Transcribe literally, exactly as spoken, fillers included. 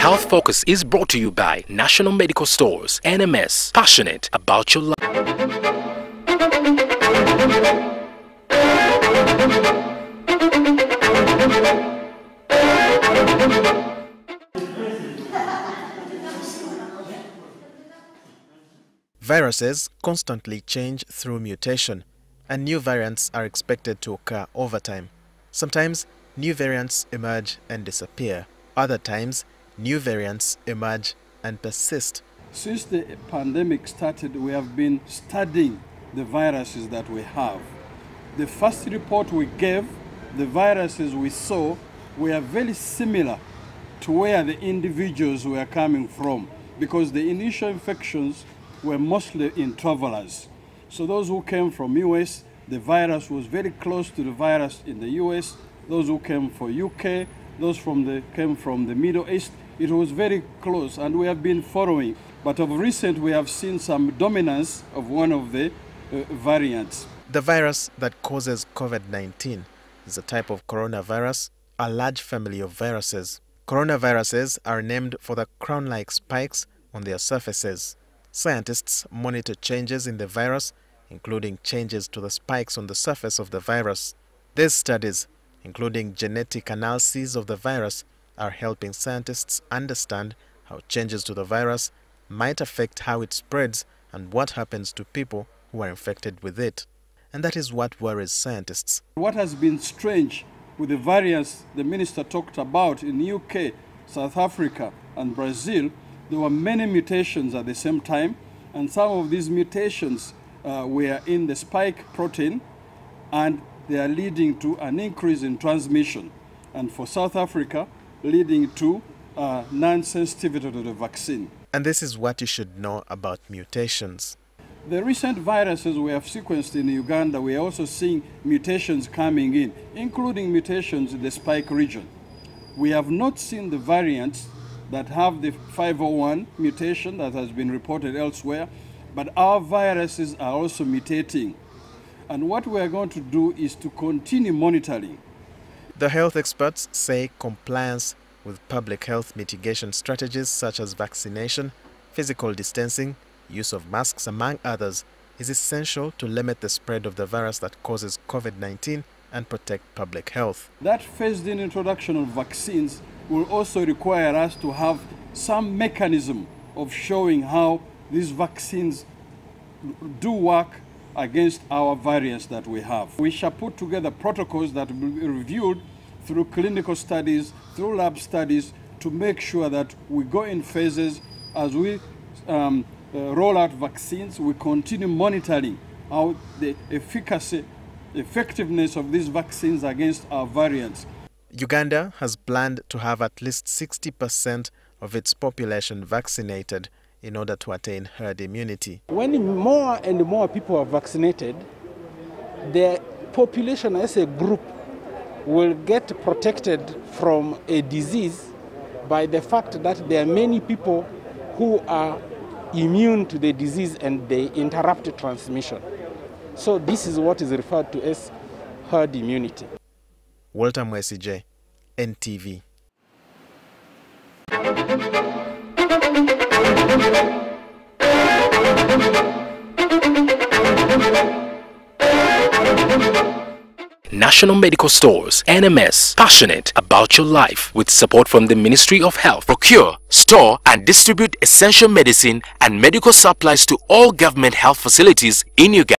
Health Focus is brought to you by National Medical Stores, N M S, passionate about your life. Viruses constantly change through mutation, and new variants are expected to occur over time. Sometimes new variants emerge and disappear. Other times, new variants emerge and persist. Since the pandemic started, we have been studying the viruses that we have. The first report we gave, the viruses we saw, were very similar to where the individuals were coming from, because the initial infections were mostly in travelers. So those who came from U S, the virus was very close to the virus in the U S. Those who came from U K, those from the, came from the Middle East, it was very close, and we have been following. But of recent, we have seen some dominance of one of the uh, variants. The virus that causes COVID nineteen is a type of coronavirus, a large family of viruses. Coronaviruses are named for the crown-like spikes on their surfaces. Scientists monitor changes in the virus, including changes to the spikes on the surface of the virus. These studies, including genetic analyses of the virus, are helping scientists understand how changes to the virus might affect how it spreads and what happens to people who are infected with it. And that is what worries scientists. What has been strange with the variants the minister talked about in the U K, South Africa and Brazil, there were many mutations at the same time, and some of these mutations uh, were in the spike protein, and they are leading to an increase in transmission, and for South Africa, leading to uh, non-sensitivity to the vaccine. And this is what you should know about mutations. The recent viruses we have sequenced in Uganda, we are also seeing mutations coming in, including mutations in the spike region. We have not seen the variants that have the five oh one mutation that has been reported elsewhere, but our viruses are also mutating. And what we are going to do is to continue monitoring. The health experts say compliance with public health mitigation strategies such as vaccination, physical distancing, use of masks, among others, is essential to limit the spread of the virus that causes COVID nineteen and protect public health. That phased-in introduction of vaccines will also require us to have some mechanism of showing how these vaccines do work against our variants that we have. We shall put together protocols that will be reviewed through clinical studies, through lab studies, to make sure that we go in phases as we um, uh, roll out vaccines. We continue monitoring how the efficacy, effectiveness of these vaccines against our variants. Uganda has planned to have at least sixty percent of its population vaccinated in order to attain herd immunity. When more and more people are vaccinated, the population as a group will get protected from a disease by the fact that there are many people who are immune to the disease and they interrupt transmission. So this is what is referred to as herd immunity. Walter Mwesijay, N T V. National Medical Stores, N M S, passionate about your life, with support from the Ministry of Health. Procure, store and distribute essential medicine and medical supplies to all government health facilities in Uganda.